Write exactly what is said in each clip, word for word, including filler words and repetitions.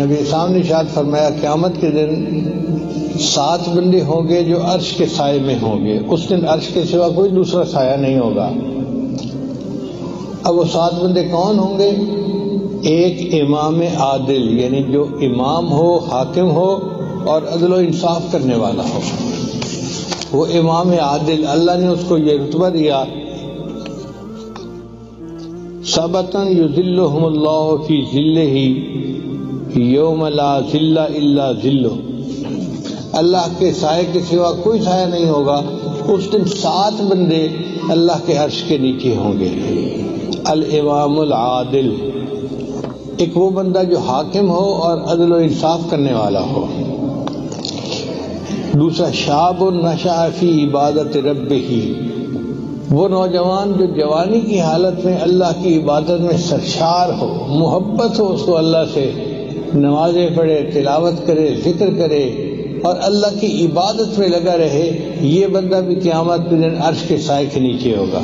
नबी साहब ने शायद फरमाया क़यामत के दिन सात बंदे होंगे जो अर्श के साये में होंगे। उस दिन अर्श के सिवा कोई दूसरा साया नहीं होगा। अब वो सात बंदे कौन होंगे? एक इमाम आदिल, यानी जो इमाम हो, हाकिम हो और अदलो इंसाफ करने वाला हो, वो इमाम आदिल। अल्लाह ने उसको ये रुतबा दिया, सबतन युज़िल्लुहुमुल्लाहु फी ज़िल्लिही यौम ला ज़िल्ला इल्ला ज़िल्लुह। अल्लाह के साये के सिवा कोई साया नहीं होगा। उस दिन सात बंदे अल्लाह के अर्श के नीचे होंगे। अल इमामुल आदिल, एक वो बंदा जो हाकिम हो और अदल और इंसाफ करने वाला हो। दूसरा, शाबुन नशअ फी इबादत रब्बिही, वो नौजवान जो जवानी की हालत में अल्लाह की इबादत में सरशार हो, मोहब्बत हो उसको अल्लाह से, नमाजें पढ़े, तिलावत करे, जिक्र करे और अल्लाह की इबादत में लगा रहे। ये बंदा भी क़यामत के दिन अर्श के साए के नीचे होगा।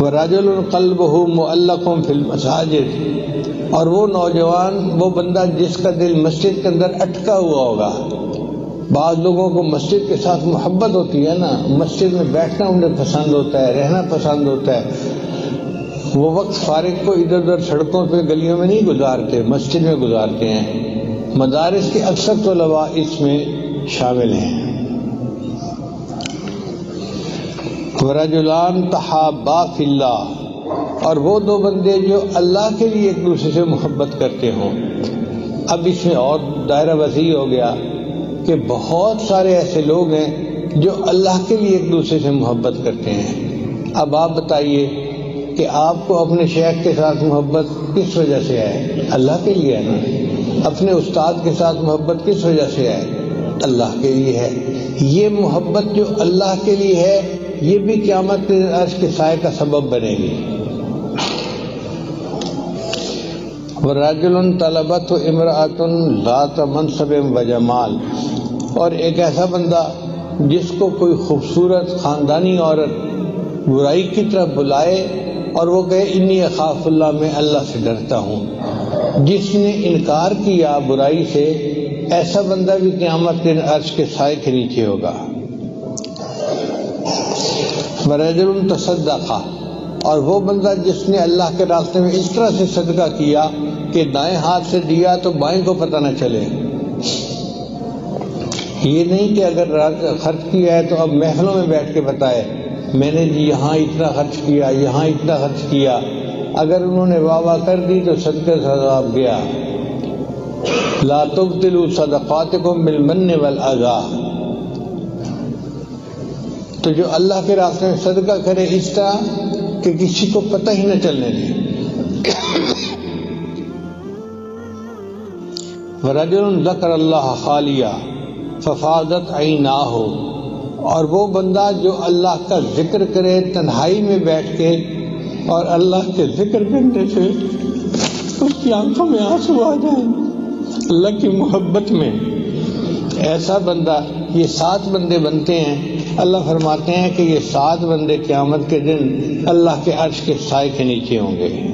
वरजुलुन क़ल्बुहु मुअल्लक़ुन फ़िल मसाजिद, और वो नौजवान, वो बंदा जिसका दिल मस्जिद के अंदर अटका हुआ होगा। बाद लोगों को मस्जिद के साथ मोहब्बत होती है ना, मस्जिद में बैठना उन्हें पसंद होता है, रहना पसंद होता है। वो वक्त फारिग को इधर उधर सड़कों पे, गलियों में नहीं गुजारते, मस्जिद में गुजारते हैं। मदारिस के अक्सर तलबा इसमें शामिल हैं। वरजुलान तहाबा फिल्लाह, और वो दो बंदे जो अल्लाह के लिए एक दूसरे से मोहब्बत करते हों। अब इसमें और दायरा वसी हो गया कि बहुत सारे ऐसे लोग हैं जो अल्लाह के लिए एक दूसरे से मोहब्बत करते हैं। अब आप बताइए कि आपको अपने शेख के साथ मोहब्बत किस वजह से है? अल्लाह के लिए है ना। अपने उस्ताद के साथ मोहब्बत किस वजह से है? अल्लाह के लिए है। ये मोहब्बत जो अल्लाह के लिए है, ये भी क़यामत के दिन अर्श के साए का सबब बनेगी। वरजुलन तलबत इमरातुन लात मनसब व जमाल, और एक ऐसा बंदा जिसको कोई खूबसूरत ख़ानदानी औरत बुराई की तरफ बुलाए और वो कहे इन्नी अखाफुल्ला, मैं अल्लाह से डरता हूँ। जिसने इनकार किया बुराई से, ऐसा बंदा भी क़यामत के दिन अर्श के साए के नीचे होगा। वरजुलन तसद्दक़ा, और वो बंदा जिसने अल्लाह के रास्ते में इस तरह से सदका किया कि दाएं हाथ से दिया तो बाएं को पता न चले। ये नहीं कि अगर खर्च किया है तो अब महफिलों में बैठ के बताए मैंने जी यहाँ इतना खर्च किया, यहाँ इतना खर्च किया। अगर उन्होंने वाह वाह कर दी तो सदका सवाब गया। ला तुब्तिलू सदक़ातिकुम बिल मन्न वल अज़ा, तो जो अल्लाह के रास्ते में सदका करे इस तरह कि किसी को पता ही न चलने दें। वरजुलन ज़करल्लाह खालिया फ़फ़ाज़त ऐनाहु, और वो बंदा जो अल्लाह का जिक्र करे तन्हाई में बैठ के, और अल्लाह के जिक्र करने से उसकी आंखों में आंसू आ जाए अल्लाह की मोहब्बत में। ऐसा बंदा, ये सात बंदे बनते हैं। अल्लाह फरमाते हैं कि ये सात बंदे क़यामत के दिन अल्लाह के अर्श के साए के नीचे होंगे।